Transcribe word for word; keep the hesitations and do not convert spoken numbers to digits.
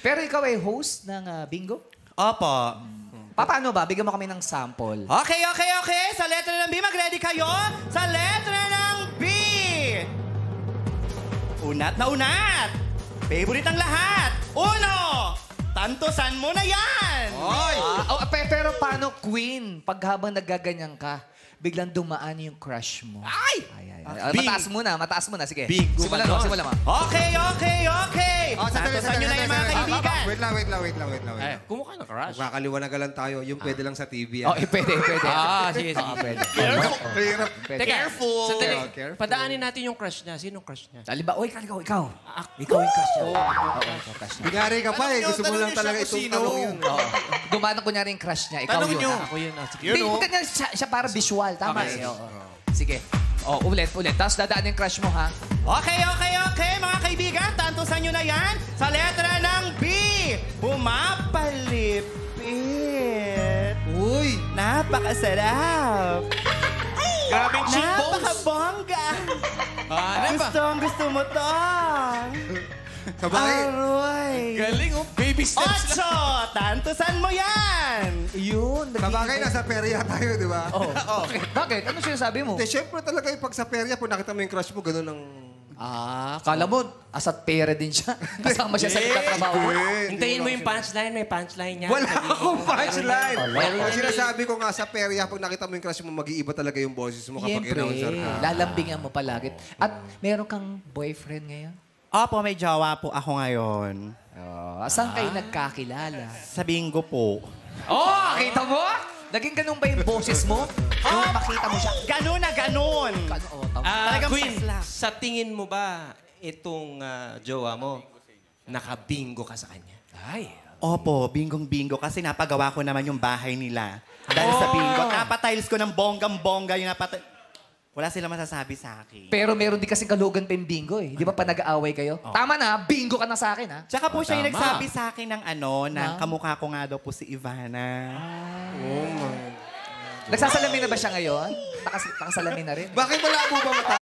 Pero ikaw ay host ng uh, bingo? Opo. Paano ba? Bigyan mo kami ng sample. Okay, okay, okay. Sa letra ng B, mag-ready kayo. Sa letra ng B. Unat na unat. Favorite ng lahat. Uno. Tantosan mo na yan. Oy. Uh, oh, pero paano, Queen? Pag habang nagaganyan ka, biglang dumaan yung crush mo. Ay! Ay, ay, ay. Uh, mataas muna, mataas muna. Sige. Big. Simulan mo, simulan mo. Okay, okay, okay. Oh, tantosan nyo na yung mga kaibigan. Wait lang, wait lang, wait lang, wait lang. Eh, kumukha na crush. Kakaliwanagan lang tayo. Yung pwede lang sa T V. Oh, pwede, pwede. Ah, sige, sige. Pwede. Careful. Careful. Padaanin natin yung crush niya. Sinong crush niya? Halimba, oy, ikaw, ikaw. Ikaw yung crush niya. Oo, crush niya. Binari ka pa eh. Gusto mo lang talaga itong tanong yun. Dumaan kunyari yung crush niya. Ikaw yun. Ako yun. Siya para visual. Tama eh. Sige. O, ulit, ulit. Tapos dadaan yung crush mo, ha? Okay, okay, okay, mga kaibigan. Tantosan nyo na yan sa letra ng B. Bumapalipit. Uy! Napakasarap. Grabing cheekbones. Napakabongga. Gustong-gusto mo to. Sabay. Aroy. Galing, oh. Baby steps lang. Otso! Tantosan mo yan! Yun. Sabagay, nasa perya tayo, di ba? Oo. Okay. Bakit? Ano sinasabi mo? De, syempre talaga yung pag sa perya, po nakita mo yung crush mo, gano'n ang... Ah, kala mo, asat pera din siya. Kasama siya sa itatrabaho. Hintayin mo yung punchline, may punchline niya. Wala akong punchline! Ang sinasabi ko nga sa perya, pag nakita mo yung crush mo, mag-iiba talaga yung boses mo kapag announcer ka. Lalambingan mo palagi. At meron kang boyfriend ngayon? Opo, may jawa po ako ngayon. Oh, saan kayo nagkakilala? Sa bingo po. Oh, kita mo? Naging ganun ba yung boses mo? Oh, makita mo siya. Ganun na ganun. Queen, sa tingin mo ba itong jawa mo, nakabingo ka sa kanya? Ay. Opo, bingong-bingo kasi napagawa ko naman yung bahay nila. Dahil sa bingo, napatiles ko ng bonggang-bongga yung napatiles. Wala silang masasabi sa akin. Pero meron din kasi kalugan pa yung bingo eh. Di ba pa nag-aaway kayo? Oh. Tama na, bingo ka na sa akin ha. Tsaka po oh, siya yung nagsabi sa akin ng ano, ng kamukha ko nga daw po si Ivana. Ah. Oh my God. Nagsasalamin na ba siya ngayon? Nakas, nakasalamin na rin. Bakit wala po ba mata?